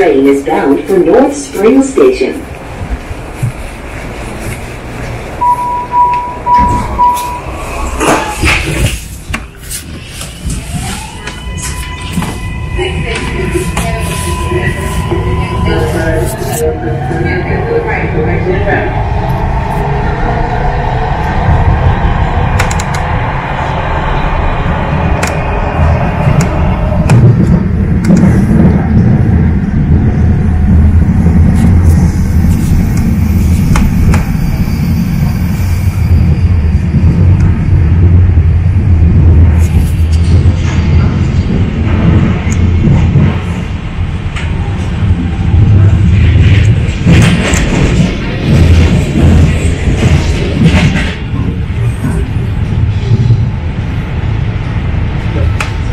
train is bound for North Spring Station.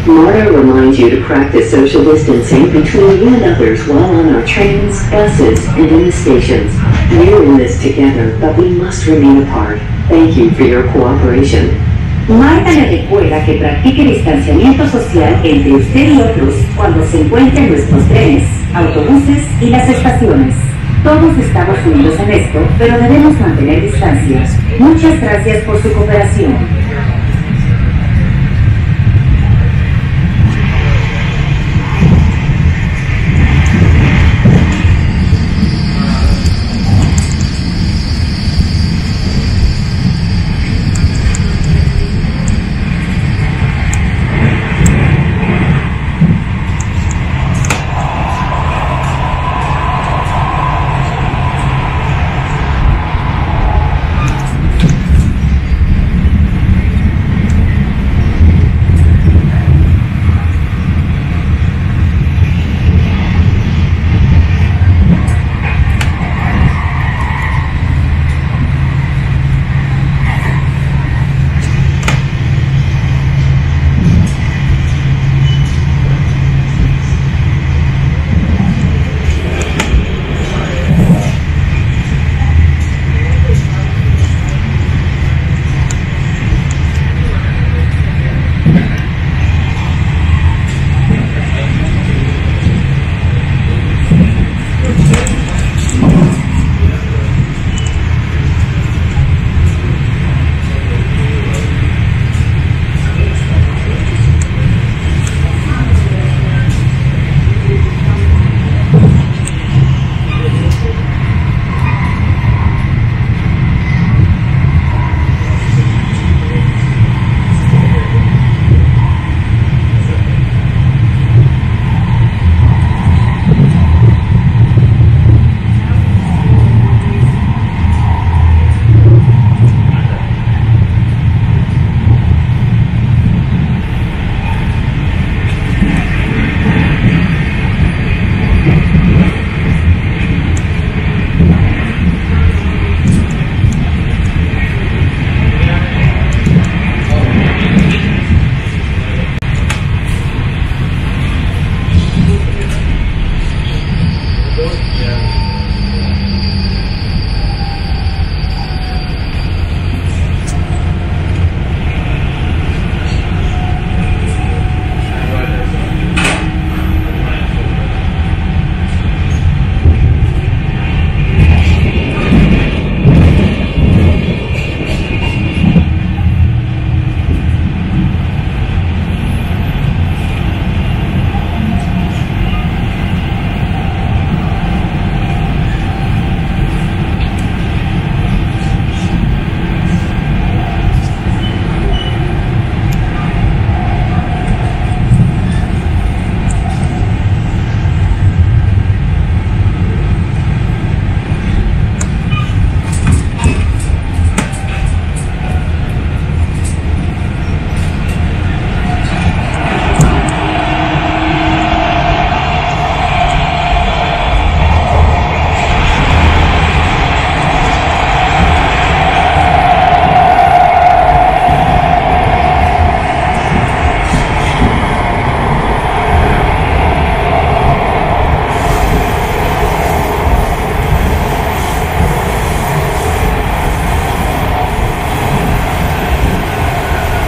MARTA reminds you to practice social distancing between you and others while on our trains, buses, and in the stations. We're in this together, but we must remain apart. Thank you for your cooperation. MARTA le recuerda que practique distanciamiento social entre usted y otros cuando se encuentren en nuestros trenes, autobuses y las estaciones. Todos estamos unidos en esto, pero debemos mantener distancias. Muchas gracias por su cooperación.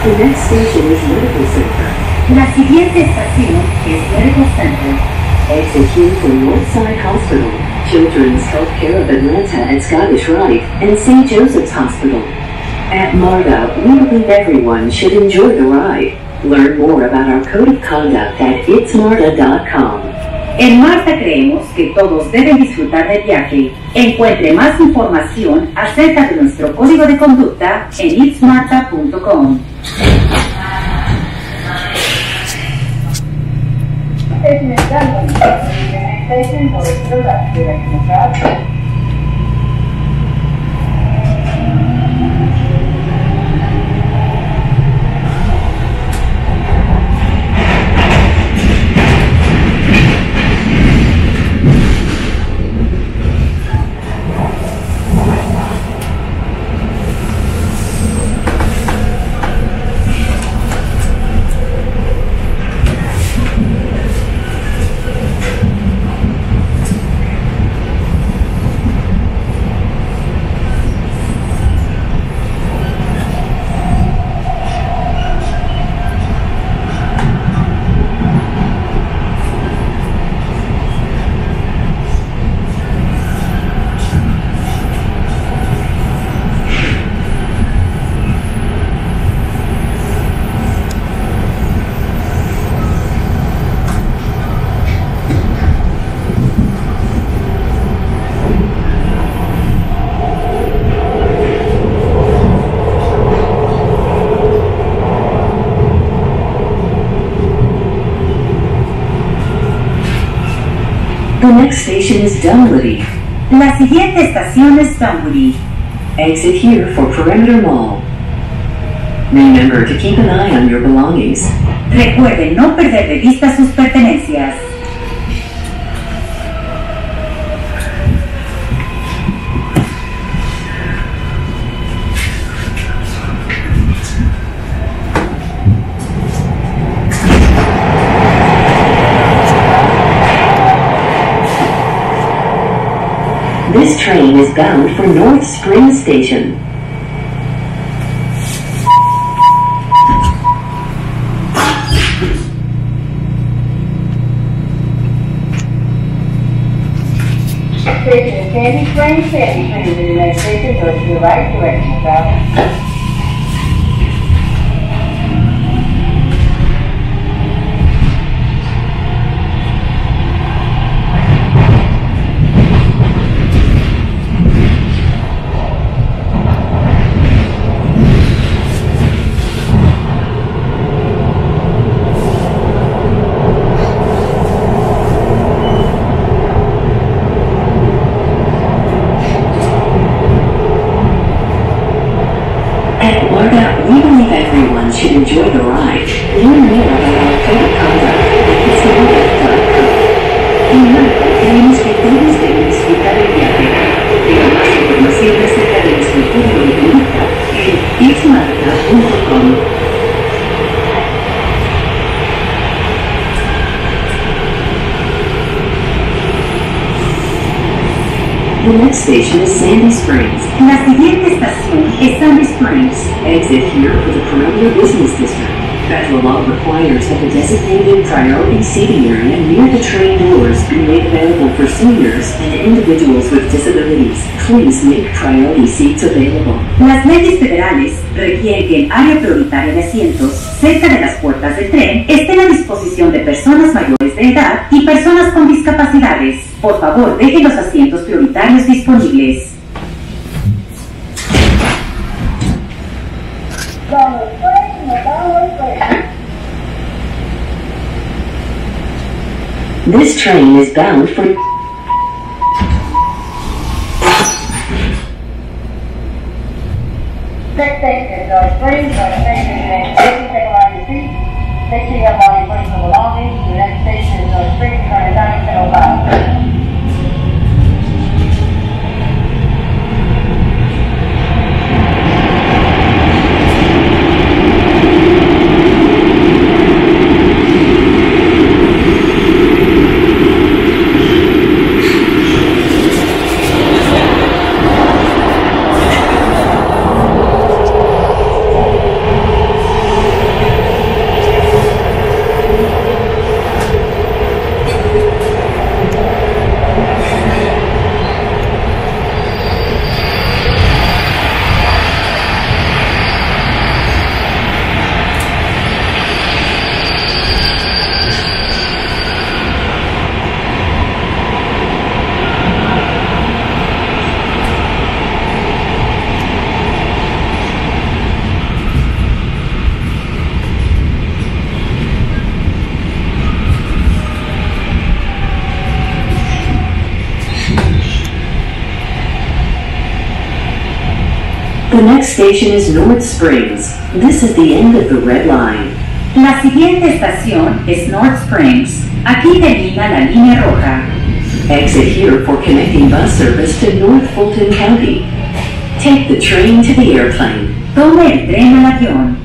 The next station is Medical Center. La siguiente estación es Medical Center. Exit here from Northside Hospital, Children's Health Care of Atlanta at Scottish Rite, and St. Joseph's Hospital. At MARTA, we believe everyone should enjoy the ride. Learn more about our code of conduct at itsmarta.com. En MARTA creemos que todos deben disfrutar del viaje. Encuentre más información acerca de nuestro código de conducta en itsmarta.com. The next station is Dunwoody. La siguiente estación es Dunwoody. Exit here for Perimeter Mall. Remember to keep an eye on your belongings. Recuerden no perder de vista sus pertenencias. This train is bound for North Spring Station. Station Sandy Springs, Sandy Springs Relay Station goes to the right direction south. Should enjoy the ride. Learn more about our code of conduct at itsmarta.com. Remember, tenemos que todos deben disfrutar el viaje. Tenemos que conocer las detalles del código de conducta en itsmarta.com. The next station is Sandy Springs. La siguiente estación es Sandy Springs. Exit here for the Perimeter Business District. Federal law requires that the designated priority seating area near the train doors be made available for seniors and individuals with disabilities. Please make priority seats available. Las leyes federales requieren que el área prioritaria de asientos cerca de las puertas del tren estén a disposición de personas mayores de edad y personas con discapacidades. Por favor, deje los asientos prioritarios disponibles. This train is bound for... The next station is North Spring, turn at 905. The next station is North Springs. This is the end of the Red Line. La siguiente estación es North Springs. Aquí termina la línea roja. Exit here for connecting bus service to North Fulton County. Take the train to the airplane. Toma el tren al avión.